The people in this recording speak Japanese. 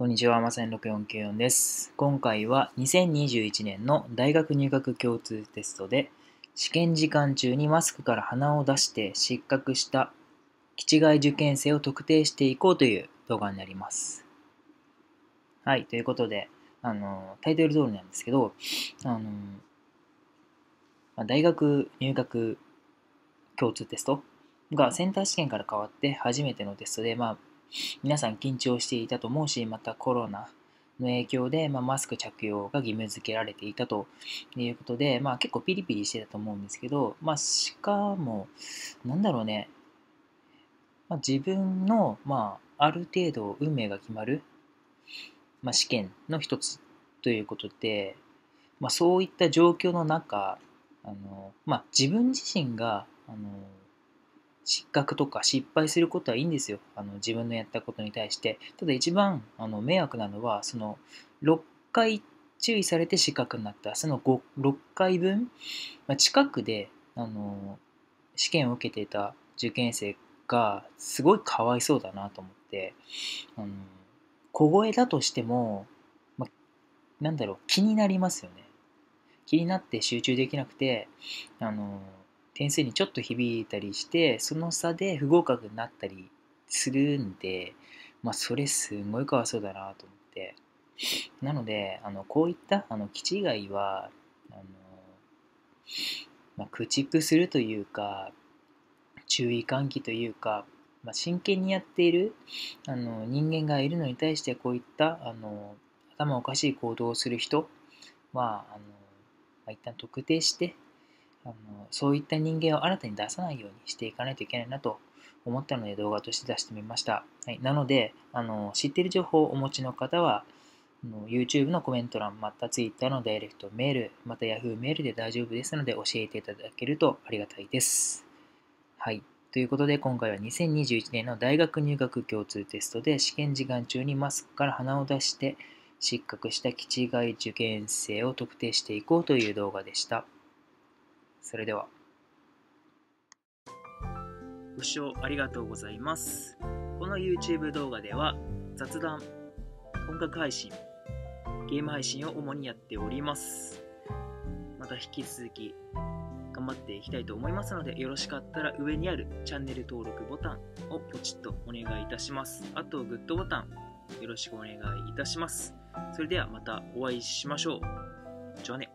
こんにちは、まさに6494です。今回は2021年の大学入学共通テストで、試験時間中にマスクから鼻を出して失格した気違い受験生を特定していこうという動画になります。はい、ということで、タイトル通りなんですけど、大学入学共通テストがセンター試験から変わって初めてのテストで、皆さん緊張していたと思うし、またコロナの影響で、マスク着用が義務付けられていたということで、結構ピリピリしてたと思うんですけど、しかも、自分の、ある程度運命が決まる、試験の一つということで、そういった状況の中、自分自身が、失格とか失敗することはいいんですよ。自分のやったことに対して。ただ一番迷惑なのは、その6回注意されて失格になった、その6回分、近くで試験を受けていた受験生がすごいかわいそうだなと思って、小声だとしても、気になりますよね。気になって集中できなくて、点数にちょっと響いたりして、その差で不合格になったりするんで、それすごいかわいそうだなと思って。なので、こういった気違いは、駆逐するというか、注意喚起というか、真剣にやっている人間がいるのに対して、こういった頭おかしい行動をする人は、一旦特定して、そういった人間を新たに出さないようにしていかないといけないなと思ったので動画として出してみました。はい、なので知っている情報をお持ちの方は YouTube のコメント欄、また Twitter のダイレクトメール、また Yahoo メールで大丈夫ですので教えていただけるとありがたいです。はい、ということで今回は2021年の大学入学共通テストで試験時間中にマスクから鼻を出して失格した気違い受験生を特定していこうという動画でした。それではご視聴ありがとうございます。この YouTube 動画では雑談、音楽配信、ゲーム配信を主にやっております。また引き続き頑張っていきたいと思いますので、よろしかったら上にあるチャンネル登録ボタンをポチッとお願いいたします。あとグッドボタンよろしくお願いいたします。それではまたお会いしましょう。じゃあね。